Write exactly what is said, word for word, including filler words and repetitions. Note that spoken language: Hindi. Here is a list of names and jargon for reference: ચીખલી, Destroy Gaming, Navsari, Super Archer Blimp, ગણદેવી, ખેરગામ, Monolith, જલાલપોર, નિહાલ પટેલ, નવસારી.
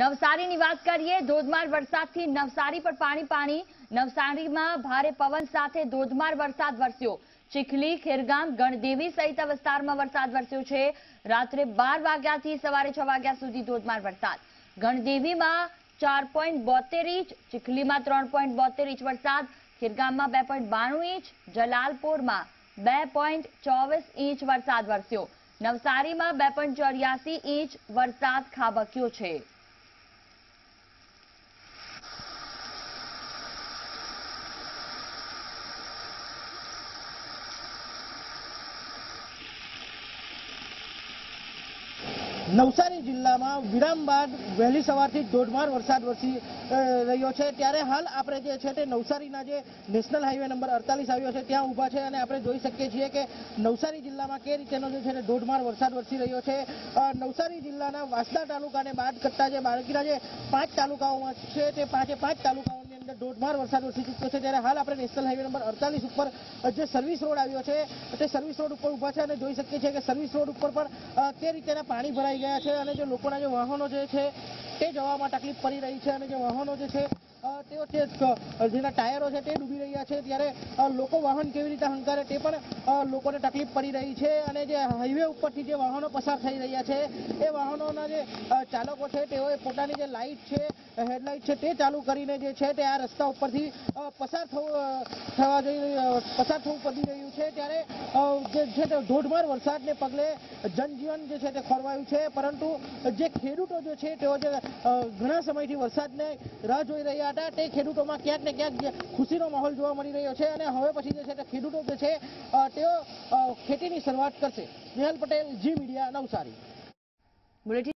નવસારીની વાત કરીએ। ધોધમાર વરસાદથી નવસારી પર પાણી પાણી નવસારીમાં ભારે પવન સાથે ધોધમાર વરસાદ વરસ્યો। ચીખલી, ખેરગામ, ગણદેવી સહિત વિસ્તારમાં વરસાદ વરસ્યો છે। રાત્રે બાર વાગ્યાથી સવારે છ વાગ્યા સુધી ધોધમાર વરસાદ। ગણદેવીમાં ચાર પોઈન્ટ બોતેર ઇંચ, ચીખલીમાં ત્રણ પોઈન્ટ બોતેર ઇંચ વરસાદ, ખેરગામમાં બે પોઈન્ટ બાણું ઇંચ, જલાલપોરમાં બે પોઈન્ટ ચોવીસ ઇંચ વરસાદ વરસ્યો। નવસારીમાં બે પોઈન્ટ ચોર્યાસી ઇંચ વરસાદ ખાબક્યો છે। नवसारी जिला में विराम बाद वहेली सवारथी जोरदार वरसाद वरसी रह्यो छे, त्यारे हाल आपणे जे छे ते नवसारीना जे नेशनल हाईवे नंबर अड़तालीस आव्यो छे त्यां ऊभा छे अने आपणे जोई शकीए छीए के नवसारी जिला में के रीतेनो जे छे ते जोरदार वरसाद वरसी रह्यो छे। नवसारी जिल्लाना वासदा तालुकाने बाद करता जे बाकीना जे पांच तालुकाओमां छे ते पांचे पांच तालुकाओनी अंदर जोरदार वरसाद वरसी चूक्यो छे, त्यारे हाल आपणे नेशनल हाईवे नंबर अड़तालीस उपर जे सर्विस रोड आव्यो छे ते सर्विस रोड उपर ऊभा छे अने जोई शकीए छीए के सर्विस रोड उपर पण ते रीतेना पाणी भराई गया छे अने जे लोकोना जे वाहनो जे छे ते जवामां तकलीफ पड़ी रही है। वाहनों टायरो है डूबी रहा है, त्यारे वाहन केवी रीते हंकारे ते पण लोकोने तकलीफ पड़ी रही है। जे हाईवे उपरथी जे वाहनों पसार थई रह्या छे ए वाहनोना जे चालको छे तेओए पोतानी जे लाइट है हेडलाइट है ते चालू करीने जे छे ते आ रस्ता उपरथी पसार थवा जई पसार थवुं पड़ी रह्युं छे, त्यारे जे छे ते धोधमार वरसादने पगले जनजीवन जे छे ते खोरवायुं छे। परंतु जे खेडूतो जे छे तेओ जे घणा समयथी वरसादने राह जोई रह्या હતા તે ખેડૂતોમાં ક્યાંક ને ક્યાંક ખુશીનો માહોલ જોવા મળી રહ્યો છે અને હવે પછી જે છે તે ખેડૂતો જે છે તેઓ ખેતીની શરૂઆત કરશે। નિહાલ પટેલ, Zee media, નવસારી।